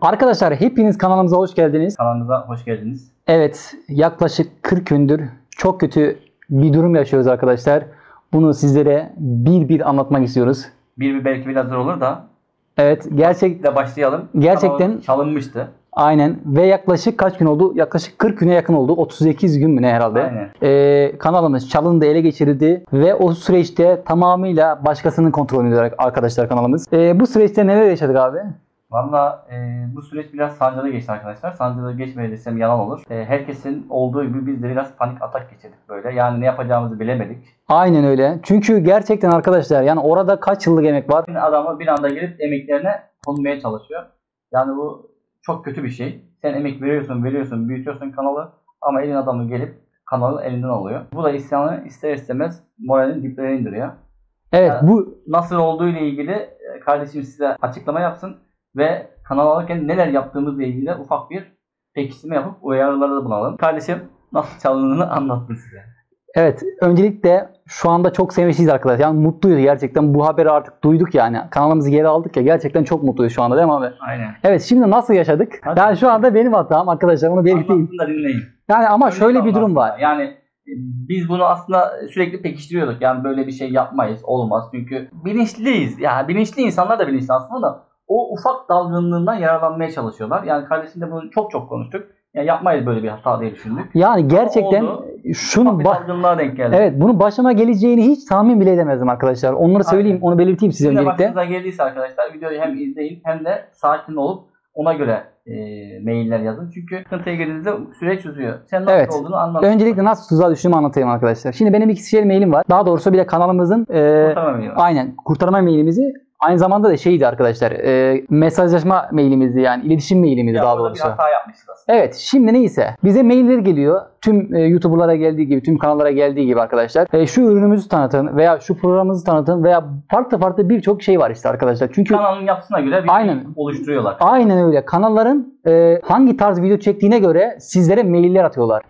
Arkadaşlar hepiniz kanalımıza hoş geldiniz. Kanalımıza hoş geldiniz. Evet, yaklaşık 40 gündür çok kötü bir durum yaşıyoruz arkadaşlar. Bunu sizlere bir bir anlatmak istiyoruz. Bir belki biraz zor olur da. Evet, gerçekten başlayalım. Gerçekten çalınmıştı. Aynen ve yaklaşık kaç gün oldu? Yaklaşık 40 güne yakın oldu. 38 gün mü ne herhalde? Aynen. Kanalımız çalındı, ele geçirildi ve o süreçte tamamıyla başkasının kontrolünde olarak arkadaşlar kanalımız. Bu süreçte neler yaşadık abi? Valla bu süreç biraz sancılı geçti arkadaşlar. Sancılı geçmedi desem yalan olur. Herkesin olduğu gibi biz de biraz panik atak geçirdik böyle. Yani ne yapacağımızı bilemedik. Aynen öyle. Çünkü gerçekten arkadaşlar yani orada kaç yıllık emek var. Adamı bir anda gelip emeklerine konmaya çalışıyor. Yani bu çok kötü bir şey. Sen emek veriyorsun, büyütüyorsun kanalı ama elin adamı gelip kanalı elinden alıyor. Bu da insanı ister istemez moralin diplerine indiriyor. Evet yani bu nasıl olduğu ile ilgili kardeşim size açıklama yapsın. Ve kanal alırken neler yaptığımızla ilgili ufak bir pekiştirme yapıp uyarılarda da bulunalım. Kardeşim nasıl çalındığını anlattım size. Evet, öncelikle şu anda çok sevinçliyiz arkadaşlar. Yani mutluyuz gerçekten. Bu haberi artık duyduk yani. Kanalımızı geri aldık ya. Gerçekten çok mutluyuz şu anda değil mi abi? Aynen. Evet, şimdi nasıl yaşadık? Hadi. Yani şu anda benim hatam arkadaşlar. Onu belirteyim. Yani ama öyle şöyle bir durum var. Yani biz bunu aslında sürekli pekiştiriyorduk. Yani böyle bir şey yapmayız. Olmaz. Çünkü bilinçliyiz. Yani bilinçli insanlar da bilinçli aslında da. O ufak dalgınlığından yararlanmaya çalışıyorlar. Yani kardeşimle bunu çok konuştuk. Yani yapmayız böyle bir hata diye düşündük. Yani gerçekten şunun dalgınlığa denk geldi. Evet, bunun başıma geleceğini hiç tahmin bile edemezdim arkadaşlar. Onları söyleyeyim, onu belirteyim size öncelikle. Başınıza geldiyse arkadaşlar videoyu hem izleyin hem de sakin olup ona göre mailler yazın. Çünkü sıkıntıya girdiğinizde süreç uzuyor. Sen nasıl olduğunu anlarsın. Öncelikle nasıl tuzağa düştüğümü anlatayım arkadaşlar. Şimdi benim iki kişilik mailim var. Daha doğrusu bir de kanalımızın kurtarma mailimizi aynı zamanda da şeydi arkadaşlar, mesajlaşma mailimizdi yani iletişim mailimizdi ya, daha doğrusu. Bir hata yapmışız aslında. Evet, şimdi neyse bize mailler geliyor. Tüm YouTuber'lara geldiği gibi, tüm kanallara geldiği gibi arkadaşlar. Şu ürünümüzü tanıtın veya şu programımızı tanıtın veya farklı birçok şey var işte arkadaşlar. Çünkü kanalın yapısına göre bir şey oluşturuyorlar. Aynen öyle. Kanalların hangi tarz video çektiğine göre sizlere mailler atıyorlar.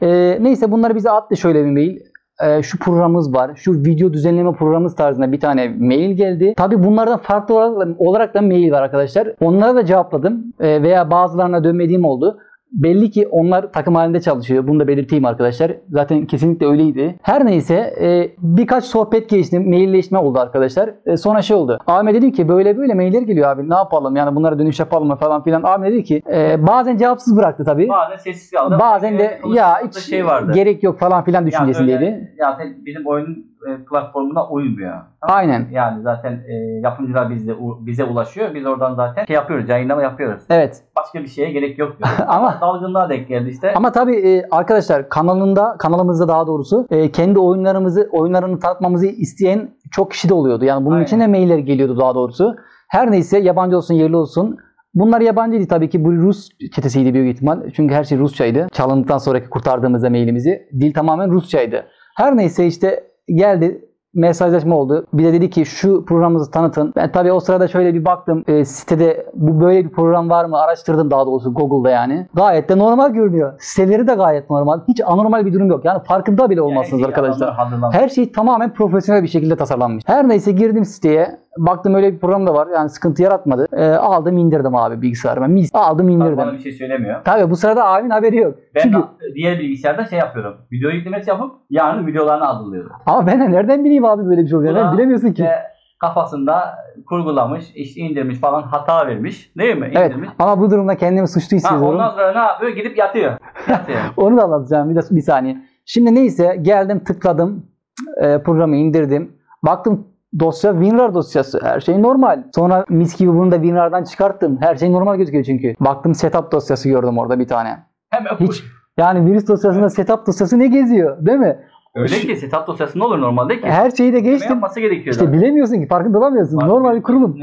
Neyse bunları bize attı şöyle bir mail. Şu programımız var, şu video düzenleme programımız tarzında bir tane mail geldi. Tabi bunlardan farklı olarak da mail var arkadaşlar. Onlara da cevapladım veya bazılarına dönmediğim oldu. Belli ki onlar takım halinde çalışıyor. Bunu da belirteyim arkadaşlar. Zaten kesinlikle öyleydi. Her neyse birkaç sohbet geçti. Mailleşme oldu arkadaşlar. Sonra şey oldu. Ahmet dedi ki böyle mailler geliyor abi. Ne yapalım yani bunlara dönüş yapalım mı falan filan. Ahmet dedi ki bazen cevapsız bıraktı tabii. Bazen sessiz kaldı. Bazen de ya hiç gerek yok falan filan düşüncesindeydi. Zaten bizim oyunun platformuna uymuyor. Tamam. Aynen. Yani zaten yapımcılar bize ulaşıyor. Biz oradan zaten şey yapıyoruz, yayınlama yapıyoruz. Evet. Başka bir şeye gerek yok. Ama dalgınlığa denk geldi işte. Ama tabii arkadaşlar kanalımızda daha doğrusu kendi oyunlarını tanıtmamızı isteyen çok kişi de oluyordu. Yani bunun için de mailler geliyordu daha doğrusu. Her neyse yabancı olsun, yerli olsun. Bunlar yabancıydı tabii ki. Bu Rus çetesiydi büyük ihtimal. Çünkü her şey Rusçaydı. Çalındıktan sonraki kurtardığımızda mailimizi. Dil tamamen Rusçaydı. Her neyse işte geldi, mesajlaşma oldu. Bir de dedi ki şu programımızı tanıtın. Ben tabii o sırada şöyle bir baktım sitede böyle bir program var mı araştırdım daha doğrusu Google'da yani. Gayet de normal görünüyor. Siteleri de gayet normal. Hiç anormal bir durum yok. Yani farkında bile olmazsınız yani arkadaşlar. Her şey tamamen profesyonel bir şekilde tasarlanmış. Her neyse girdim siteye. Baktım öyle bir program da var. Yani sıkıntı yaratmadı. Aldım indirdim abi bilgisayarıma. Aldım indirdim. Tabii bana bir şey söylemiyor. Tabii bu sırada abimin haberi yok. Ben çünkü diğer bilgisayarda şey yapıyorum. Video yüklemesi yapıp yarın videolarını adlıyorum. Ama ben nereden bileyim abi böyle bir şey oluyor? Ben bilemiyorsun ki. Kafasında kurgulamış, işte indirmiş falan hata vermiş. Değil mi? İndirmiş. Evet. Ama bu durumda kendimi suçlu hissediyorum. Ondan sonra ne yapıyor? Gidip yatıyor. Onu da anlatacağım bir saniye. Şimdi neyse geldim tıkladım. Programı indirdim. Baktım dosya WinRAR dosyası. Her şey normal. Sonra mis gibi bunu da WinRAR'dan çıkarttım. Her şey normal gözüküyor çünkü. Baktım setup dosyası gördüm orada bir tane. Hemen hiç. Yani virüs dosyasında setup dosyası ne geziyor? Değil mi? Öyle ki setup dosyası ne olur normalde ki? Her şeyi de geçtim. Yapması gerekiyor. İşte bilemiyorsun ki. Farkında olamıyorsun. Normal bir kurulum.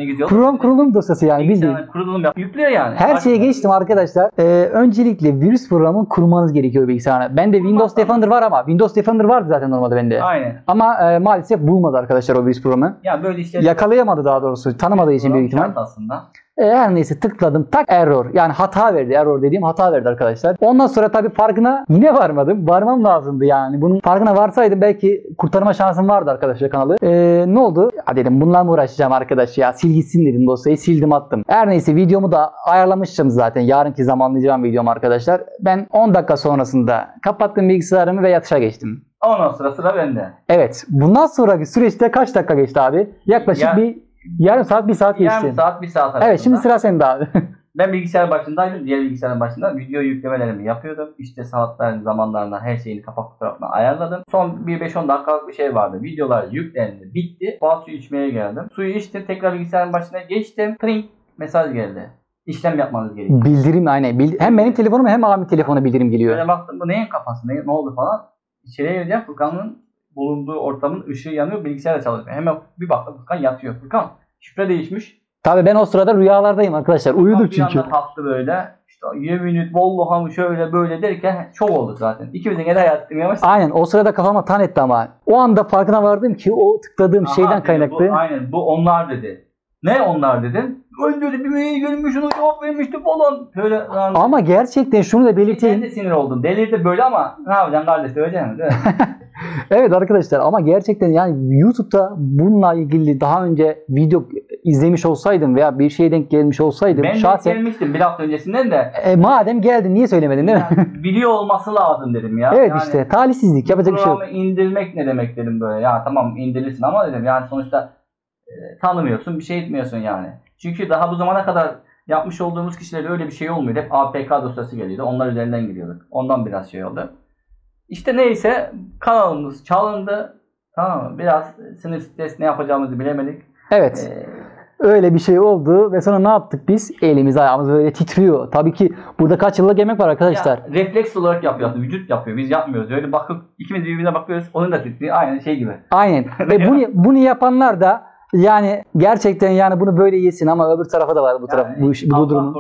Kurulum dosyası yani. Bildiğin. Kurulum yüklüyor yani. Her şeye geçtim arkadaşlar. Öncelikle virüs programını kurmanız gerekiyor bilgisayarına. Bende Windows Defender var ama. Windows Defender vardı zaten normalde bende. Aynen. Ama maalesef bulmadı arkadaşlar o virüs programı. Ya böyle işler yakalayamadı daha doğrusu. Tanımadığı için büyük ihtimal. Aslında. Her neyse tıkladım. Tak error. Yani hata verdi. Error dediğim hata verdi arkadaşlar. Ondan sonra tabii farkına yine varmadım. Varmam lazımdı yani. Bunun farkına varsaydım belki kurtarma şansım vardı arkadaşlar kanalı. Ne oldu? Ya dedim bununla mı uğraşacağım arkadaş ya. Sil gitsin dedim dosyayı. Sildim attım. Her neyse videomu da ayarlamıştım zaten. Yarınki zamanlayacağım videomu arkadaşlar. Ben 10 dakika sonrasında kapattım bilgisayarımı ve yatışa geçtim. Ondan sonra sıra bende. Evet. Bundan sonraki süreçte kaç dakika geçti abi? Yaklaşık yarım saat, bir saat geçti. Yarım saat, bir saat. Evet şimdi sıra sende abi. Ben bilgisayar başındaydım. Diğer bilgisayarın başında video yüklemelerimi yapıyordum. İşte saatlerin zamanlarına her şeyini kapak fotoğrafına ayarladım. Son 5-10 dakikalık bir şey vardı. Videolar yüklendi. Bitti. Bazı suyu içmeye geldim. Suyu içtim. Tekrar bilgisayarın başına geçtim. Pring mesaj geldi. İşlem yapmanız gerekiyor. Bildirim aynen. Hem benim telefonum hem abim telefonu bildirim geliyor. Böyle baktım bu neyin kafası? Ne oldu falan. İçeriye gireceğim. Furkan'ın bulunduğu ortamın ışığı yanıyor. Bilgisayarda çalışıyor. Hemen bir baktım Furkan yatıyor. Furkan şifre değişmiş. Tabii ben o sırada rüyalardayım arkadaşlar. Uyuduk çünkü. Kalktı böyle. İşte 20 minut vallahi şöyle böyle derken çok oldu zaten. İkimizin de hayatım yavaş. Aynen o sırada kafama tan etti ama. O anda farkına vardım ki o tıkladığım şeyden kaynaklı. Bu onlar dedi. Ne onlar dedin? Öldürdü bir mail görmüş onu cevap vermişti falan. Böyle, ama gerçekten şunu da belirteyim. Ben de sinir oldum. Delirdi böyle ama ne yapacaksın kardeş öleceksin mi? Değil mi? Evet arkadaşlar ama gerçekten yani YouTube'da bununla ilgili daha önce video izlemiş olsaydım veya bir şeye denk gelmiş olsaydım. Ben şahsen... gelmiştim bir hafta öncesinden de. Madem geldin niye söylemedin değil mi? Yani, biliyor olması lazım dedim ya. Evet yani, işte talihsizlik yapacak bir şey yok. İndirmek ne demek dedim böyle ya tamam indirirsin ama dedim yani sonuçta tanımıyorsun bir şey etmiyorsun yani. Çünkü daha bu zamana kadar yapmış olduğumuz kişilerde öyle bir şey olmuyordu. Hep APK dosyası geliyordu. Onlar üzerinden gidiyorduk. Ondan biraz şey oldu. İşte neyse kanalımız çalındı. Tamam mı? Biraz sinir stres ne yapacağımızı bilemedik. Evet. Öyle bir şey oldu ve sonra ne yaptık biz? Elimiz ayağımız böyle titriyor. Tabii ki burada kaç yıllık yemek var arkadaşlar. Ya, refleks olarak yapıyor. Vücut yapıyor. Biz yapmıyoruz. Öyle bakıp ikimiz birbirine bakıyoruz. Onun da titriyor. Aynen şey gibi. Aynen. Ve bunu yapanlar da yani gerçekten yani bunu böyle yesin ama öbür tarafa da var bu taraf yani, bu durum.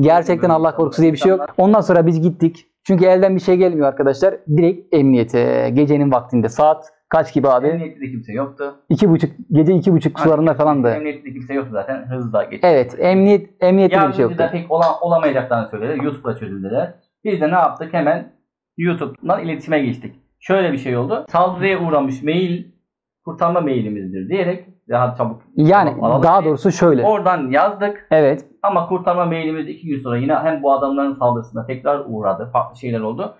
Gerçekten Allah korkusu diye bir şey yok. Ondan sonra biz gittik. Çünkü elden bir şey gelmiyor arkadaşlar. Direkt emniyete. Gecenin vaktinde saat kaç gibi abi? Emniyette de kimse yoktu. 2.30 gece 2.30 sularında falan da. Emniyette de kimse yoktu zaten. Hızla geçti. Evet, emniyette de bir şey yoktu. Pek olamayacaklarını söylediler. YouTube'da çözüldüler. Biz de ne yaptık? Hemen YouTube'dan iletişime geçtik. Şöyle bir şey oldu. Saldırıya uğramış mail kurtarma mailimizdir diyerek daha çabuk. Yani daha doğrusu şöyle. Oradan yazdık. Evet. Ama kurtarma mailimiz 2 gün sonra yine hem bu adamların saldırısına tekrar uğradı. Farklı şeyler oldu.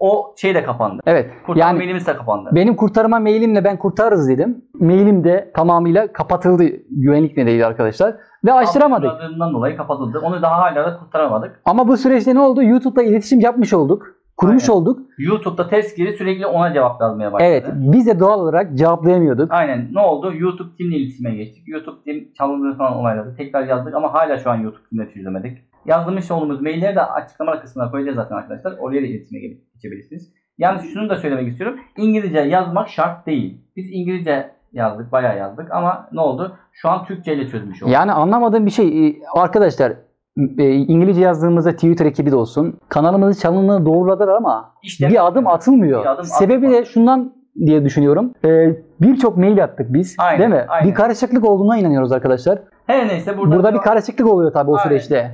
O şey de kapandı. Evet. Kurtarma yani, mailimiz de kapandı. Benim kurtarma mailimle ben kurtarırız dedim. Mailim de tamamıyla kapatıldı. Güvenlik nedeniyle arkadaşlar. Ve açtıramadık. Kurtardığından dolayı kapatıldı. Onu daha hala da kurtaramadık. Ama bu süreçte ne oldu? YouTube'da iletişim yapmış olduk. Kurmuş aynen olduk. YouTube'da test giri sürekli ona cevap yazmaya başladı. Evet. Biz de doğal olarak cevaplayamıyorduk. Aynen. Ne oldu? YouTube Team'le iletişime geçtik. YouTube Team çalındığı falan olayladı. Tekrar yazdık ama hala şu an YouTube Team'le çözülemedik. Yazdığımız olduğumuz mailleri de açıklama kısmına koyacağız zaten arkadaşlar. Oraya da iletişime geçebilirsiniz. Yani şunu da söylemek istiyorum. İngilizce yazmak şart değil. Biz İngilizce yazdık, bayağı yazdık ama ne oldu? Şu an Türkçe ile çözmüş olduk. Yani anlamadığım bir şey arkadaşlar. İngilizce yazdığımızda Twitter ekibi de olsun. Kanalımızın çalındığını doğruladılar ama işte, bir adım atılmıyor. Bir adım sebebi de şundan diye düşünüyorum. Birçok mail attık biz. Aynen, değil mi? Aynen. Bir karışıklık olduğuna inanıyoruz arkadaşlar. Her neyse burada bir karışıklık oluyor tabii o süreçte.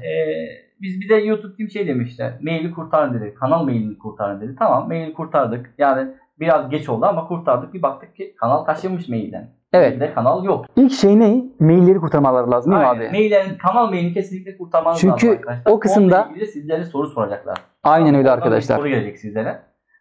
Biz bir de YouTube kim şey demişler. Maili kurtarın dedi. Kanal mailini kurtarın dedi. Tamam maili kurtardık. Yani biraz geç oldu ama kurtardık. Bir baktık ki kanal taşınmış mailden. Evet. De kanal yok. İlk şey ne? Mailleri kurtarmaları lazım değil mi abi? Maillerin, kanal mailini kesinlikle kurtarmanız lazım arkadaşlar. Çünkü o kısımda onunla ilgili sizlere soru soracaklar. Aynen öyle arkadaşlar. Soru gelecek sizlere.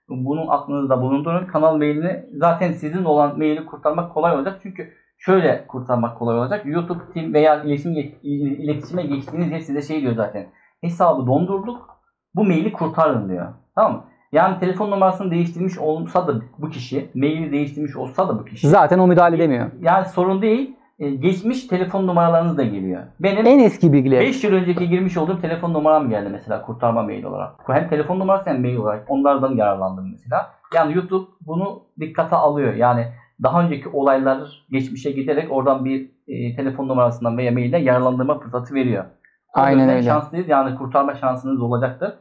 Bunun aklınızda bulundurun. Kanal mailini zaten sizin olan maili kurtarmak kolay olacak. Çünkü şöyle kurtarmak kolay olacak. YouTube Team veya iletişime geçtiğiniz yer size şey diyor zaten. Hesabı dondurduk. Bu maili kurtarın diyor. Tamam mı? Yani telefon numarasını değiştirmiş olsa da bu kişi, maili değiştirmiş olsa da bu kişi. Zaten o müdahale edemiyor. Yani sorun değil. Geçmiş telefon numaralarınız da geliyor. Benim en eski bilgiler. 5 yıl önceki girmiş olduğum telefon numaram geldi mesela kurtarma mail olarak. Hem telefon numarası hem mail olarak onlardan yararlandım mesela. Yani YouTube bunu dikkate alıyor. Yani daha önceki olaylar geçmişe giderek oradan bir telefon numarasından veya mailden yararlandırma fırsatı veriyor. Aynen öyle. Şanslıyız yani kurtarma şansınız olacaktır.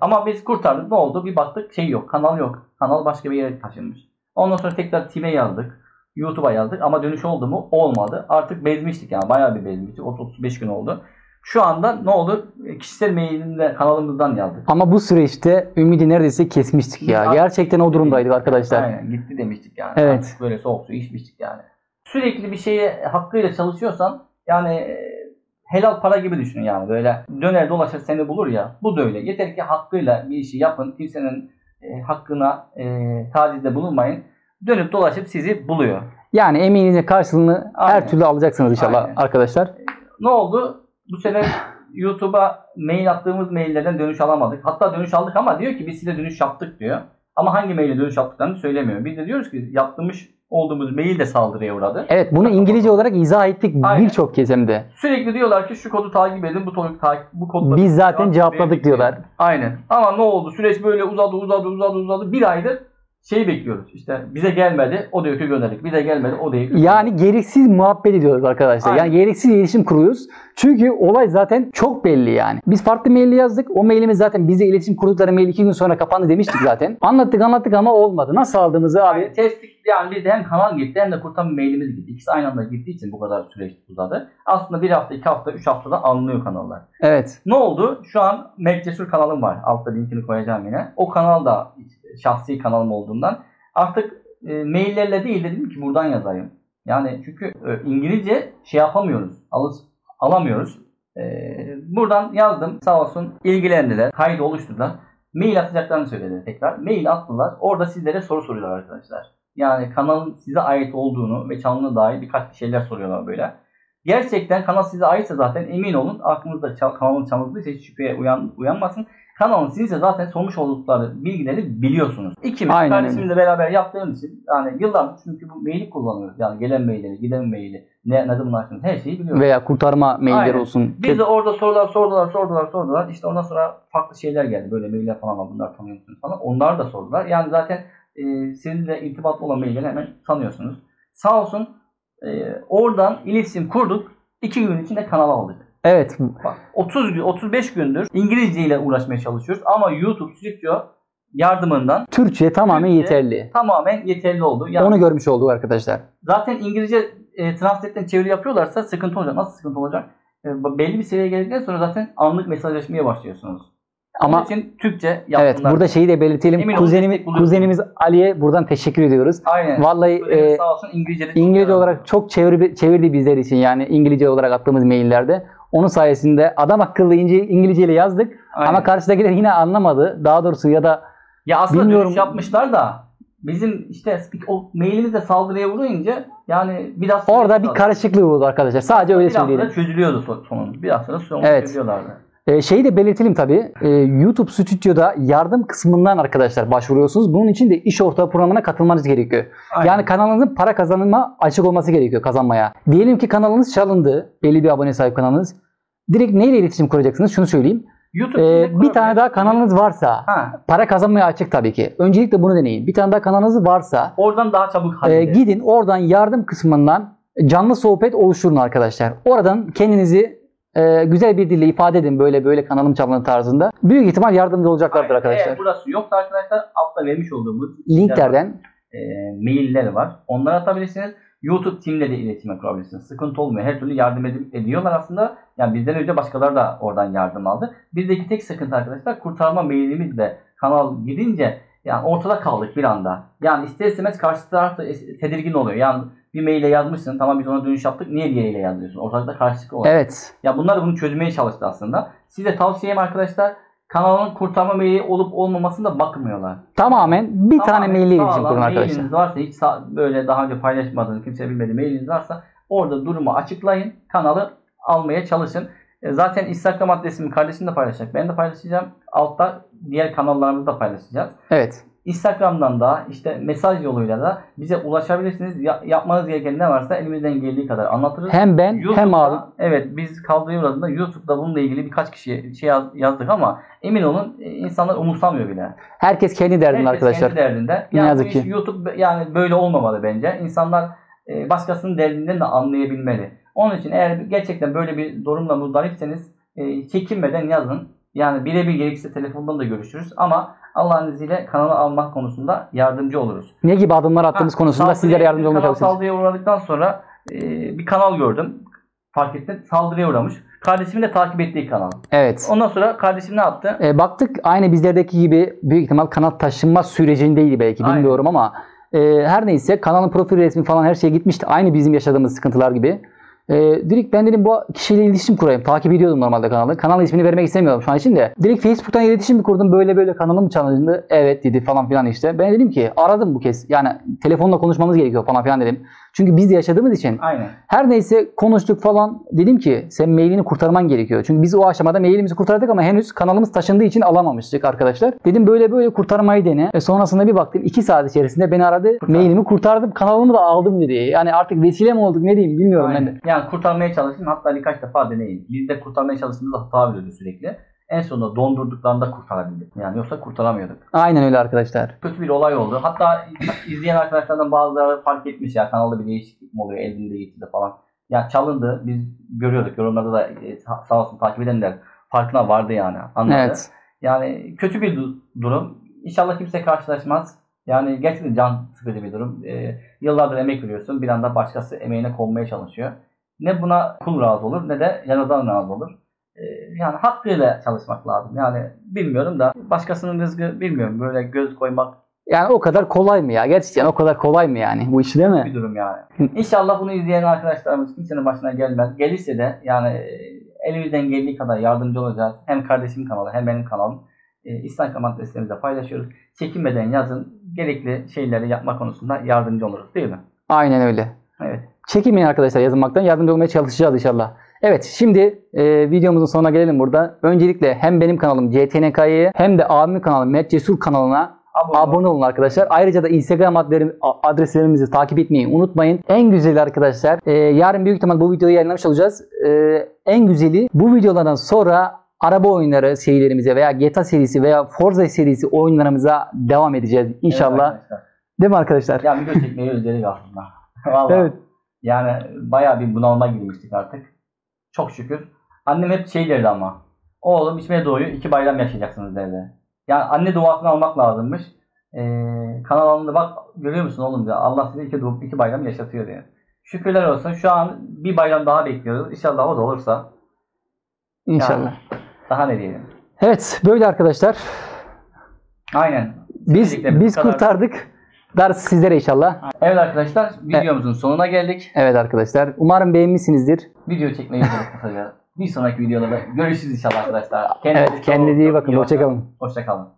Ama biz kurtardık. Ne oldu? Bir baktık şey yok. Kanal yok. Kanal başka bir yere taşınmış. Ondan sonra tekrar team'e yazdık. YouTube'a yazdık ama dönüş oldu mu? Olmadı. Artık bezmiştik yani. Bayağı bir bezmiştik. 30-35 gün oldu. Şu anda ne oldu? Kişisel mailinde kanalımızdan yazdık. Ama bu süreçte ümidi neredeyse kesmiştik ya. Gerçekten o durumdaydık arkadaşlar. Aynen. Gitti demiştik yani. Evet. Böyle soğuk su içmiştik yani. Sürekli bir şeye hakkıyla çalışıyorsan yani helal para gibi düşünün yani. Böyle döner dolaşır seni bulur ya. Bu da öyle. Yeter ki hakkıyla bir işi yapın. Kimsenin hakkına tacizde bulunmayın. Dönüp dolaşıp sizi buluyor. Yani emeğinizin karşılığını aynen, her türlü alacaksınız inşallah aynen, arkadaşlar. Ne oldu? Bu sefer YouTube'a mail attığımız maillerden dönüş alamadık. Hatta dönüş aldık ama diyor ki biz size dönüş yaptık diyor. Ama hangi maille dönüş yaptıklarını söylemiyor. Biz de diyoruz ki yaptırmış olduğumuz mail de saldırıya uğradı. Evet, bunu İngilizce olarak izah ettik birçok kez hem de. Sürekli diyorlar ki şu kodu takip edin, bu kodları. Biz zaten cevapladık diyorlar. Aynen. Ama ne oldu? Süreç böyle uzadı. Bir aydır şey bekliyoruz. İşte bize gelmedi, o diyor ki gönderdik. Bize gelmedi, o diyor ki gönderdik. Yani gereksiz muhabbet ediyoruz arkadaşlar. Aynen. Yani gereksiz iletişim kuruyoruz. Çünkü olay zaten çok belli yani. Biz farklı mail yazdık. O mailimiz zaten bizle iletişim kurdukları mail 2 gün sonra kapandı demiştik zaten. Anlattık ama olmadı. Nasıl aldığımızı abi. Yani tespit yani bizde hem kanal gitti hem de kurtarma mailimiz gitti. İkisi aynı anda gittiği için bu kadar süreç uzadı. Aslında 1 hafta, 2 hafta, 3 haftada alınıyor kanallar. Evet. Ne oldu? Şu an Mert Cesur kanalım var. Altta linkini koyacağım yine. O kanal da şahsi kanalım olduğundan artık maillerle değil dedim ki buradan yazayım. Yani çünkü İngilizce şey yapamıyoruz. Alamıyoruz. Buradan yazdım. Sağ olsun ilgilendiler. Kaydı oluşturdular. Mail atacaklarını söylediler tekrar. Mail attılar. Orada sizlere soru soruyorlar arkadaşlar. Yani kanalın size ait olduğunu ve çalınma dair birkaç şeyler soruyorlar böyle. Gerçekten kanal size aitse zaten emin olun aklınızda kanalın çalındıysa hiç şüpheye uyanmasın. Kanalın size zaten sormuş oldukları bilgileri biliyorsunuz. İkimiz kardeşimizle beraber yaptığımız için yani yıllardır çünkü bu maili kullanıyoruz. Yani gelen mailleri, giden maili, ne zaman açtığımız her şeyi biliyoruz. Veya kurtarma mailleri aynen, olsun. Biz de orada sordular. İşte ondan sonra farklı şeyler geldi. Böyle mailler falan var, bunlar tanıyor musunuz falan. Onlar da sordular. Yani zaten sizinle irtibatlı olan mailleri hemen tanıyorsunuz. Sağ olsun oradan iletişim kurduk. 2 gün içinde kanala aldık. Evet. Bak, 35 gündür İngilizce ile uğraşmaya çalışıyoruz ama YouTube Studio yardımından Türkçe tamamen yeterli oldu. Yani onu görmüş olduk arkadaşlar. Zaten İngilizce Translate'den çeviri yapıyorlarsa sıkıntı olacak. Nasıl sıkıntı olacak? Belli bir seviyeye geldikten sonra zaten anlık mesajlaşmaya başlıyorsunuz. Ama onun için Türkçe yaptınlar. Evet, burada şeyi de belirtelim. Kuzenimiz Ali'ye buradan teşekkür ediyoruz. Aynen. Vallahi sağ olsun İngilizce olarak çok çevirdi bizler için yani İngilizce olarak attığımız maillerde. Onun sayesinde adam akıllı İngilizce ile yazdık. Aynen. Ama karşıdakiler yine anlamadı. Daha doğrusu ya aslında bilmiyorum, dönüş yapmışlar da bizim işte o mailimizde saldırıya uğrayınca yani biraz orada bir karışıklık oldu arkadaşlar. Sadece öyle söyleyelim. Biraz çözülüyordu sonunda. Biraz sonra çözüyorlardı. Şeyi de belirtelim tabii. YouTube Stüdyo'da yardım kısmından arkadaşlar başvuruyorsunuz. Bunun için de iş ortağı programına katılmanız gerekiyor. Aynen. Yani kanalınızın para kazanma açık olması gerekiyor kazanmaya. Diyelim ki kanalınız çalındı. Belli bir abone sahip kanalınız. Direkt neyle iletişim kuracaksınız? Şunu söyleyeyim. Bir tane daha kanalınız varsa para kazanmaya açık tabii ki. Öncelikle bunu deneyin. Bir tane daha kanalınız varsa oradan daha çabuk halledin. Gidin oradan yardım kısmından canlı sohbet oluşturun arkadaşlar. Oradan kendinizi güzel bir dille ifade edin böyle kanalım çalındı tarzında. Büyük ihtimal yardımcı olacaklardır aynen, arkadaşlar. Eğer burası yoksa arkadaşlar altta vermiş olduğumuz linklerden mailler var. Onları atabilirsiniz. YouTube Team'le de iletişime kurabilirsiniz. Sıkıntı olmuyor. Her türlü yardım ediyorlar aslında. Yani bizden önce başkaları da oradan yardım aldı. Bizdeki tek sıkıntı arkadaşlar kurtarma mailimizle kanal gidince yani ortada kaldık bir anda. Yani ister istemez karşı taraf da tedirgin oluyor. Yani bir maille yazmışsın. Tamam biz ona dönüş yaptık. Niye diğeriyle yazıyorsun? Ortalıkta karşılık olarak. Evet. Ya bunlar da bunu çözmeye çalıştı aslında. Size tavsiyem arkadaşlar kanalın kurtarma maili olup olmamasına bakmıyorlar. Tamamen tane maille iletişim kurun arkadaşlar. Mailiniz varsa hiç böyle daha önce paylaşmadığınız kimse bilmediği mailiniz varsa orada durumu açıklayın. Kanalı almaya çalışın. Zaten Instagram adresimi kardeşim de paylaşacak. Ben de paylaşacağım. Altta diğer kanallarımızı da paylaşacağız. Evet. Instagram'dan da işte mesaj yoluyla da bize ulaşabilirsiniz. Yapmanız gereken ne varsa elimizden geldiği kadar anlatırız. Hem ben YouTube'da, hem abi. Evet biz kaldırıyor adında YouTube'da bununla ilgili birkaç kişiye şey yazdık ama emin olun insanlar umursamıyor bile. Herkes kendi derdinde arkadaşlar. Herkes kendi derdinde. Yani YouTube yani böyle olmamalı bence. İnsanlar başkasının derdinden de anlayabilmeli. Onun için eğer gerçekten böyle bir durumla muzdaripseniz çekinmeden yazın. Yani birebir gerekirse telefondan da görüşürüz ama Allah'ın izniyle kanalı almak konusunda yardımcı oluruz. Ne gibi adımlar attığımız konusunda sizlere yardımcı olmaya çalışacağız. Saldırıya uğradıktan sonra bir kanal gördüm. Fark ettim. Saldırıya uğramış. Kardeşimin de takip ettiği kanal. Evet. Ondan sonra kardeşim ne yaptı? Baktık aynı bizlerdeki gibi büyük ihtimal kanal taşınma sürecindeydi belki. Aynen. Bilmiyorum ama her neyse kanalın profil resmi falan her şeye gitmişti. Aynı bizim yaşadığımız sıkıntılar gibi. Direkt ben dedim bu kişiyle iletişim kurayım. Takip ediyordum normalde kanalı. Kanal ismini vermek istemiyorum şu an için de. Direkt Facebook'tan iletişim mi kurdum? Böyle böyle kanalım çalındı. Evet dedi falan filan işte. Ben dedim ki aradım bu kez. Yani telefonla konuşmamız gerekiyor falan filan dedim. Çünkü biz de yaşadığımız için. Aynen. Her neyse konuştuk falan. Dedim ki sen mailini kurtarman gerekiyor. Çünkü biz o aşamada mailimizi kurtardık ama henüz kanalımız taşındığı için alamamıştık arkadaşlar. Dedim böyle böyle kurtarmayı dene. Sonrasında bir baktım 2 saat içerisinde beni aradı. Kurtar. Mailimi kurtardım. Kanalımı da aldım dedi. Yani artık vesile mi olduk ne diyeyim bilmiyorum. Aynen. Ben de. Yani kurtarmaya çalıştım. Hatta birkaç defa deneyin. Biz de kurtarmaya çalıştığımızda hata veriyordu sürekli. En sonunda dondurduklarında kurtarabildik. Yani yoksa kurtaramıyorduk. Aynen öyle arkadaşlar. Kötü bir olay oldu. Hatta izleyen arkadaşlardan bazıları fark etmiş ya kanalda bir değişiklik mi oluyor? Elinde gitti falan. Ya çalındı. Biz görüyorduk. Yorumlarda da sağ olsun takip edenler farkına vardı yani. Anladı. Evet. Yani kötü bir durum. İnşallah kimse karşılaşmaz. Yani gerçekten can sıkıcı bir durum. Yıllardır emek veriyorsun. Bir anda başkası emeğine konmaya çalışıyor. Ne buna kul razı olur ne de yaradan razı olur. Yani hakkıyla çalışmak lazım. Yani bilmiyorum da başkasının rızkı bilmiyorum. Böyle göz koymak. Yani o kadar kolay mı ya? Gerçekten o kadar kolay mı yani? Bu iş değil mi? Bir durum yani. İnşallah bunu izleyen arkadaşlarımız kimsenin başına gelmez. Gelirse de yani elimizden geldiği kadar yardımcı olacağız. Hem kardeşim kanalı hem benim kanalım. İstanbul adreslerimizde paylaşıyoruz. Çekinmeden yazın. Gerekli şeyleri yapma konusunda yardımcı oluruz değil mi? Aynen öyle. Evet. Çekinmeyin arkadaşlar yazılmaktan. Yardımcı olmaya çalışacağız inşallah. Evet şimdi videomuzun sonuna gelelim burada. Öncelikle hem benim kanalım CTNK'ye hem de abimin kanalı Mert Cesur kanalına abone olun arkadaşlar. Ayrıca da Instagram adreslerimizi takip etmeyi unutmayın. En güzeli arkadaşlar yarın büyük ihtimal bu videoyu yayınlamış olacağız. En güzeli bu videolardan sonra araba oyunları serilerimize veya GTA serisi veya Forza serisi oyunlarımıza devam edeceğiz inşallah. Evet değil mi arkadaşlar? Ya video çekmeyi özledik aslında. Vallahi. Evet. Yani bayağı bir bunalıma girmiştik artık. Çok şükür. Annem hep şey derdi ama. Oğlum içmeye doğuyu 2 bayram yaşayacaksınız derdi. Yani anne duasını almak lazımmış. Kanal alanında bak görüyor musun oğlum ya Allah sizi 2 bayram yaşatıyor diye. Şükürler olsun. Şu an bir bayram daha bekliyoruz. İnşallah o da olursa. İnşallah. Yani, daha ne diyelim. Evet böyle arkadaşlar. Aynen. Biz kurtardık. Ders sizlere inşallah. Evet arkadaşlar videomuzun sonuna geldik. Evet arkadaşlar umarım beğenmişsinizdir. Video çekmeyi unutmayın. Bir sonraki videoda görüşürüz inşallah arkadaşlar. Kendinize iyi bakın. Hoşçakalın.